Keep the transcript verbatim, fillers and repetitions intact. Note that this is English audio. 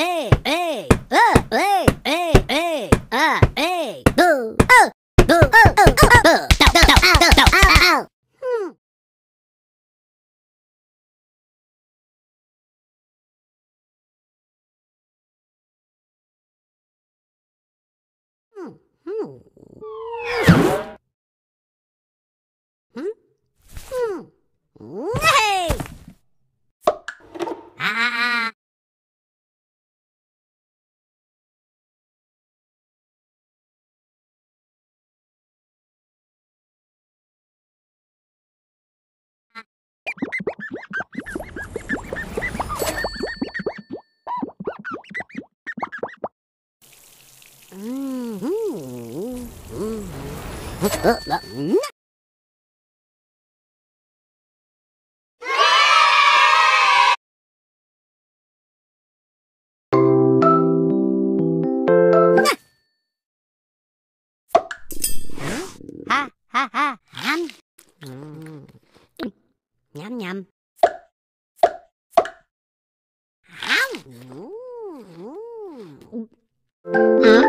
a a uh a a a uh a boo oh boo oh oh oh boo no no no ow no ow ow. Hmm hmm hmm hmm hmm hey ah. Mm-hmm. Mm-hmm. Ha ha ha ham. Yum yum. Ow. Huh?